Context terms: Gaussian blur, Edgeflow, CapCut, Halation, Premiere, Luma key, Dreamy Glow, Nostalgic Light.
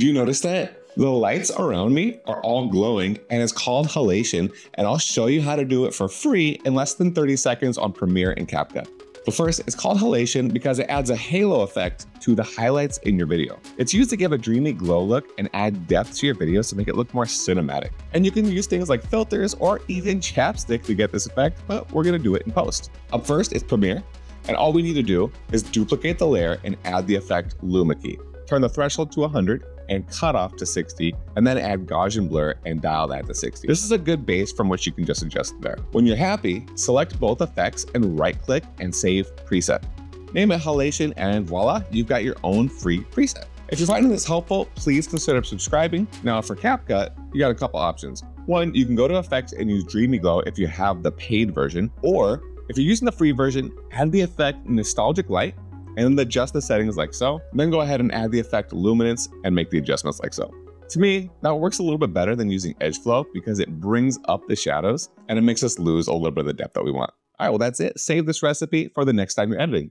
Do you notice that? The lights around me are all glowing, and it's called halation, and I'll show you how to do it for free in less than 30 seconds on Premiere and CapCut. But first, it's called halation because it adds a halo effect to the highlights in your video. It's used to give a dreamy glow look and add depth to your videos to make it look more cinematic. And you can use things like filters or even chapstick to get this effect, but we're gonna do it in post. Up first is Premiere, and all we need to do is duplicate the layer and add the effect Luma key. Turn the threshold to 100 and cutoff to 60, and then add Gaussian blur and dial that to 60. This is a good base from which you can just adjust there. When you're happy, select both effects and right-click and save preset. Name it halation, and voila, you've got your own free preset. If you're finding this helpful, please consider subscribing. Now for CapCut, you got a couple options. One, you can go to effects and use Dreamy Glow if you have the paid version, or if you're using the free version, add the effect Nostalgic Light, and then adjust the settings like so. Then go ahead and add the effect luminance and make the adjustments like so. To me, that works a little bit better than using Edgeflow because it brings up the shadows and it makes us lose a little bit of the depth that we want. All right, well, that's it. Save this recipe for the next time you're editing.